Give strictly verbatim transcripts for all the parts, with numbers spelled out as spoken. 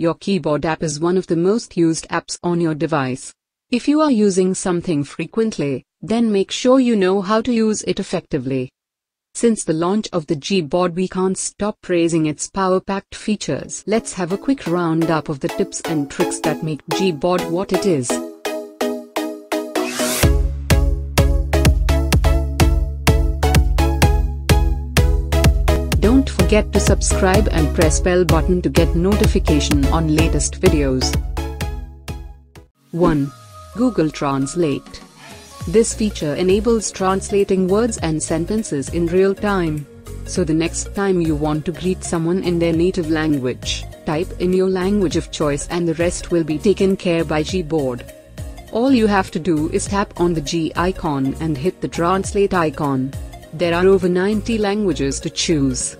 Your Gboard app is one of the most used apps on your device. If you are using something frequently, then make sure you know how to use it effectively. Since the launch of the Gboard, we can't stop praising its power-packed features. Let's have a quick roundup of the tips and tricks that make Gboard what it is. Don't forget to subscribe and press bell button to get notification on latest videos. one. Google Translate. This feature enables translating words and sentences in real time. So the next time you want to greet someone in their native language, type in your language of choice and the rest will be taken care by Gboard. All you have to do is tap on the G icon and hit the Translate icon. There are over ninety languages to choose.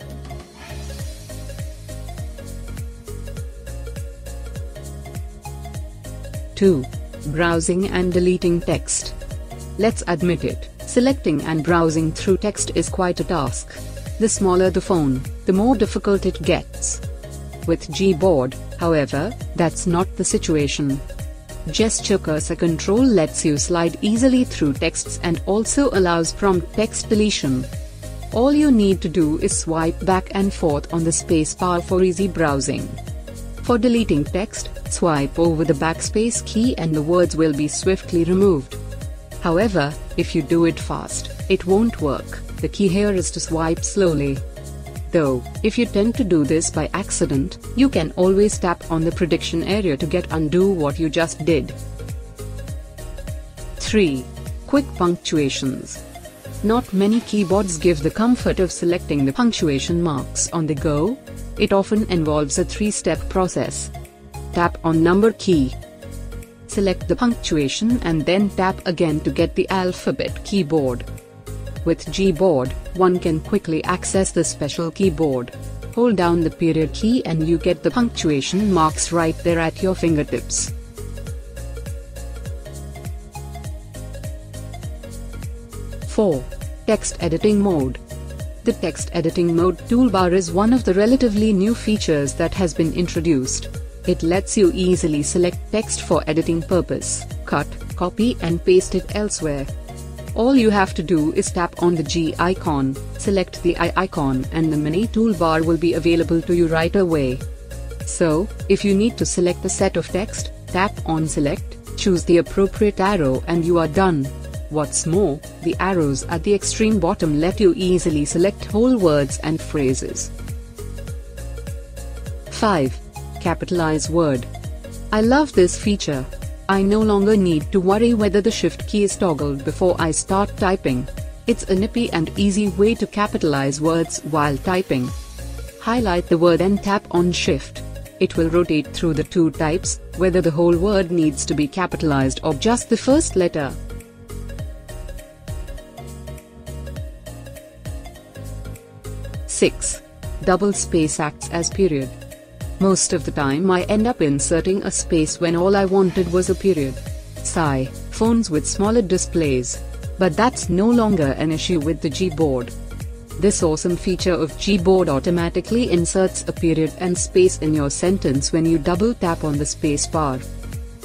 two. Browsing and deleting text. Let's admit it, selecting and browsing through text is quite a task. The smaller the phone, the more difficult it gets. With Gboard, however, that's not the situation. Gesture cursor control lets you slide easily through texts and also allows prompt text deletion. All you need to do is swipe back and forth on the spacebar for easy browsing. For deleting text, swipe over the backspace key and the words will be swiftly removed. However, if you do it fast, it won't work. The key here is to swipe slowly. Though, if you tend to do this by accident, you can always tap on the prediction area to get undo what you just did. three. Quick punctuations. Not many Gboards give the comfort of selecting the punctuation marks on the go. It often involves a three-step process. Tap on number key. Select the punctuation and then tap again to get the alphabet keyboard. With Gboard, one can quickly access the special keyboard. Hold down the period key and you get the punctuation marks right there at your fingertips. four. Text Editing Mode. The Text Editing Mode toolbar is one of the relatively new features that has been introduced. It lets you easily select text for editing purpose, cut, copy and paste it elsewhere. All you have to do is tap on the G icon, select the I icon and the mini toolbar will be available to you right away. So, if you need to select a set of text, tap on select, choose the appropriate arrow and you are done. What's more, the arrows at the extreme bottom let you easily select whole words and phrases. five. Capitalize Word. I love this feature. I no longer need to worry whether the shift key is toggled before I start typing. It's a nippy and easy way to capitalize words while typing. Highlight the word and tap on shift. It will rotate through the two types, whether the whole word needs to be capitalized or just the first letter. six. Double space acts as period. Most of the time I end up inserting a space when all I wanted was a period. Sigh, phones with smaller displays. But that's no longer an issue with the Gboard. This awesome feature of Gboard automatically inserts a period and space in your sentence when you double tap on the space bar.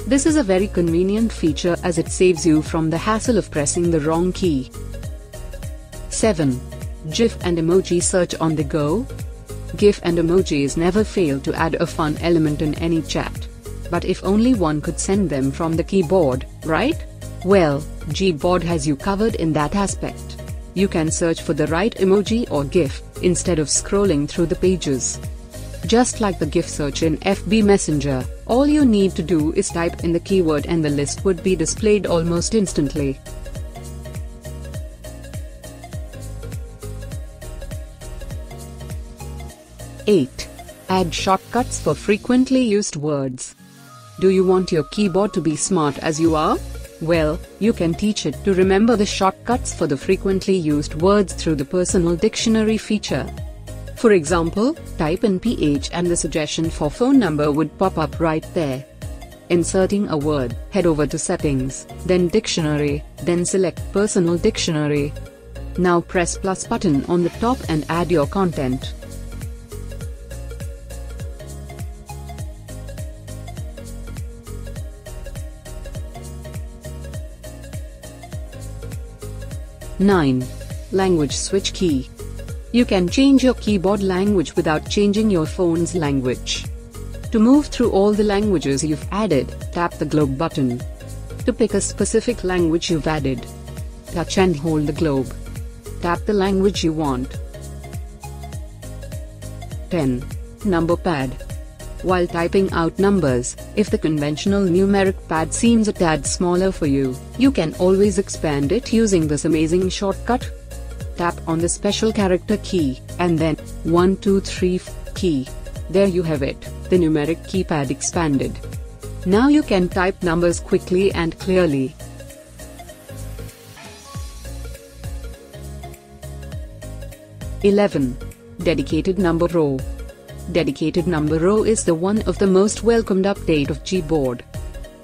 This is a very convenient feature as it saves you from the hassle of pressing the wrong key. seven. GIF and Emoji Search on the Go. GIF and emojis never fail to add a fun element in any chat. But if only one could send them from the Gboard, right? Well, Gboard has you covered in that aspect. You can search for the right emoji or GIF, instead of scrolling through the pages. Just like the GIF search in F B Messenger, all you need to do is type in the keyword and the list would be displayed almost instantly. eight. Add shortcuts for frequently used words. Do you want your Gboard to be smart as you are? Well, you can teach it to remember the shortcuts for the frequently used words through the personal dictionary feature. For example, type in P H and the suggestion for phone number would pop up right there. Inserting a word, head over to settings, then dictionary, then select personal dictionary. Now press plus button on the top and add your content. nine. Language switch key. You can change your keyboard language without changing your phone's language. To move through all the languages you've added, tap the globe button. To pick a specific language you've added, touch and hold the globe. Tap the language you want. ten. Number pad. While typing out numbers, if the conventional numeric pad seems a tad smaller for you, you can always expand it using this amazing shortcut. Tap on the special character key, and then one two three four key. There you have it, the numeric keypad expanded. Now you can type numbers quickly and clearly. eleven. Dedicated number row. Dedicated number row is the one of the most welcomed update of Gboard.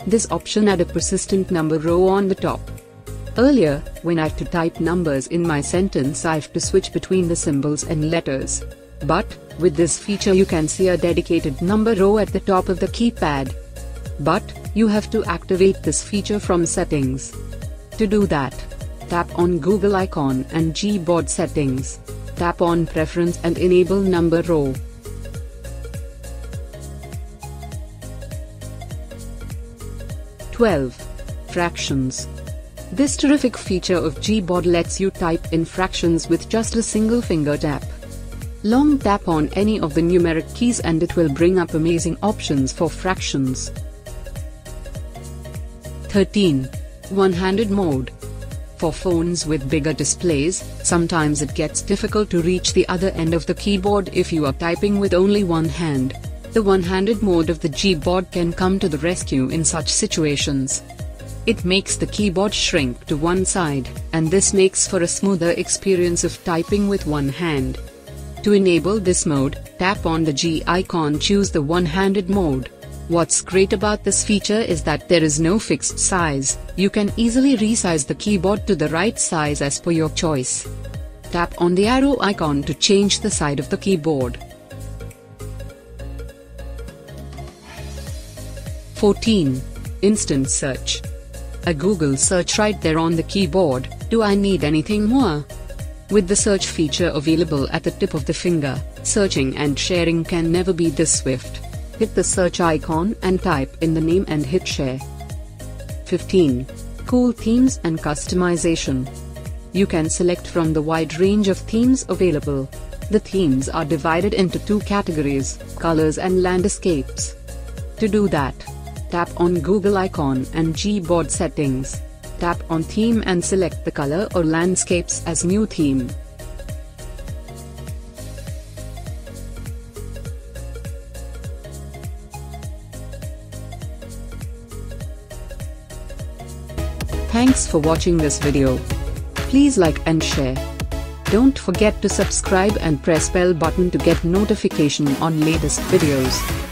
This option add a persistent number row on the top. Earlier, when I had to type numbers in my sentence, I have to switch between the symbols and letters. But, with this feature you can see a dedicated number row at the top of the keypad. But, you have to activate this feature from settings. To do that, tap on Google icon and Gboard settings. Tap on preference and enable number row. twelve. Fractions. This terrific feature of Gboard lets you type in fractions with just a single finger tap. Long tap on any of the numeric keys and it will bring up amazing options for fractions. thirteen. One-handed mode. For phones with bigger displays, sometimes it gets difficult to reach the other end of the keyboard if you are typing with only one hand. The one-handed mode of the Gboard can come to the rescue in such situations. It makes the keyboard shrink to one side, and this makes for a smoother experience of typing with one hand. To enable this mode, tap on the G icon, choose the one-handed mode. What's great about this feature is that there is no fixed size, you can easily resize the keyboard to the right size as per your choice. Tap on the arrow icon to change the side of the keyboard. fourteen. Instant search. A Google search right there on the keyboard. Do I need anything more? With the search feature available at the tip of the finger, searching and sharing can never be this swift. Hit the search icon and type in the name and hit share. fifteen. Cool themes and customization. You can select from the wide range of themes available. The themes are divided into two categories, colors and landscapes. To do that, tap on Google icon and Gboard settings. Tap on theme and select the color or landscapes as new theme. Thanks for watching this video. Please like and share. Don't forget to subscribe and press bell button to get notification on latest videos.